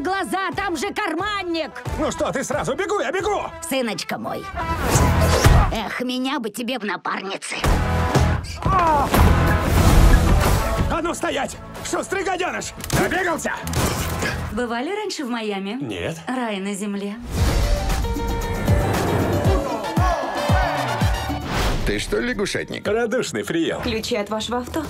Закрой глаза, там же карманник! Ну что, ты сразу бегу, я бегу! Сыночка мой. Эх, меня бы тебе в напарнице. А ну стоять! Шустрый гаденыш! Добегался! Бывали раньше в Майами? Нет. Рай на земле. Ты что, лягушатник? Радушный прием. Ключи от вашего авто.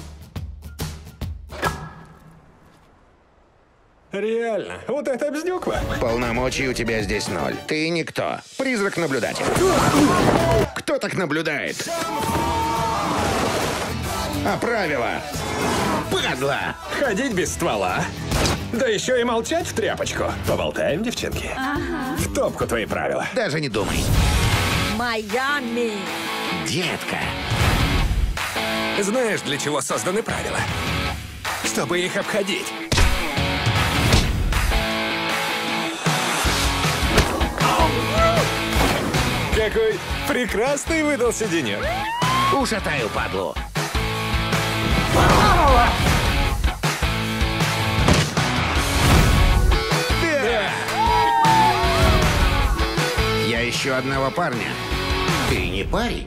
Реально, вот это обздюква. Полномочий у тебя здесь ноль. Ты никто. Призрак-наблюдатель. Кто так наблюдает? А правила? Падла! Ходить без ствола. Да еще и молчать в тряпочку. Поболтаем, девчонки. Ага. В топку твои правила. Даже не думай. Майами. Детка. Знаешь, для чего созданы правила? Чтобы их обходить. Какой прекрасный выдался денек. Ушатаю падлу. Да. Я ищу одного парня. Ты не парень? Вали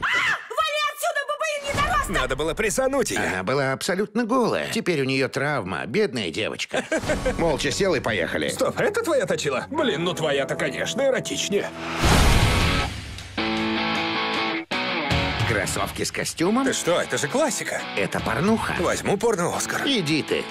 отсюда, бабаин недоросток! Надо было присануть ее. Она была абсолютно голая. Теперь у нее травма. Бедная девочка. Молча сел и поехали. Стоп, это твоя точила? Блин, ну твоя-то, конечно, эротичнее. Кроссовки с костюмом? Ты что, это же классика. Это порнуха. Возьму порно-Оскар. Иди ты.